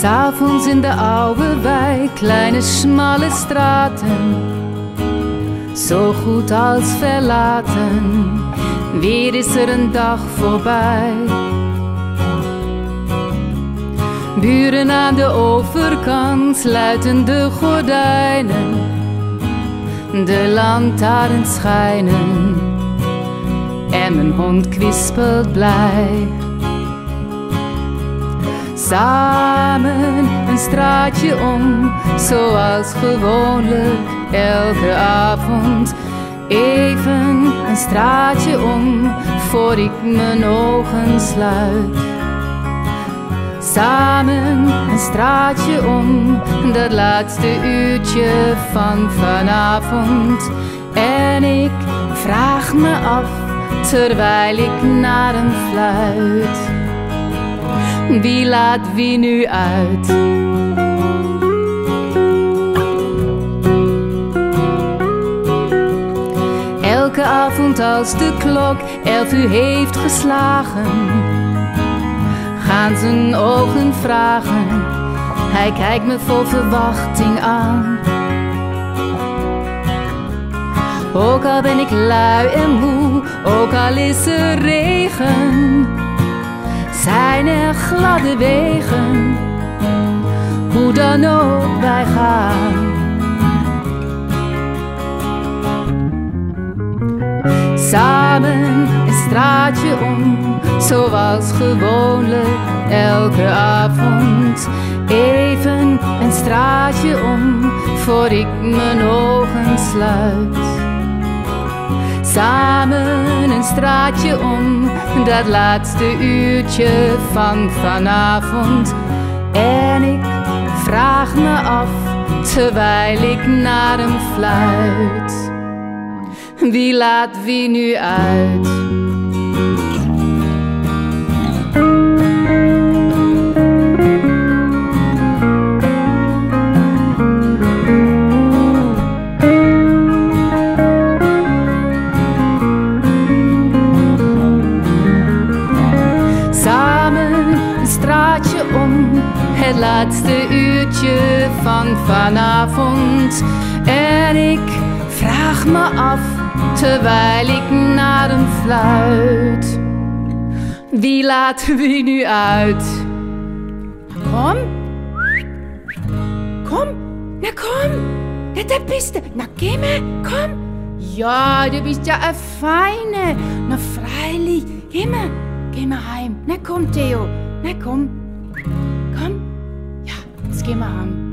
S'avonds in de oude wijk, kleine smalle straten, zo goed als verlaten. Weer is er een dag voorbij. Buren aan de overkant, sluiten de gordijnen, de lantaarns schijnen en mijn hond kwispelt blij. Samen een straatje om, zoals gewoonlijk elke avond. Even een straatje om, voor ik mijn ogen sluit. Samen een straatje om, dat laatste uurtje van vanavond. En ik vraag me af, terwijl ik naar hem fluit. Wie laat wie nu uit? Elke avond als de klok 11 uur heeft geslagen, gaan zijn ogen vragen. Hij kijkt me vol verwachting aan. Ook al ben ik lui en moe, ook al is er regen, zijn er gladde wegen, hoe dan ook wij gaan. Samen een straatje om, zoals gewoonlijk elke avond. Even een straatje om, voor ik mijn ogen sluit. Samen een straatje om, dat laatste uurtje van vanavond. En ik vraag me af, terwijl ik naar hem fluit. Wie laat wie nu uit? Het laatste uurtje van vanavond. En ik vraag me af, terwijl ik naar hem fluit. Wie laat wie nu uit? Kom. Kom. Na komm. Da bist du. Na geh mal. Komm. Ja, du bist ja eine Feine. Na freilich. Geh mal. Geh mal heim. Na komm, Theo. Na komm. Komm. Ja, jetzt gehen wir heim.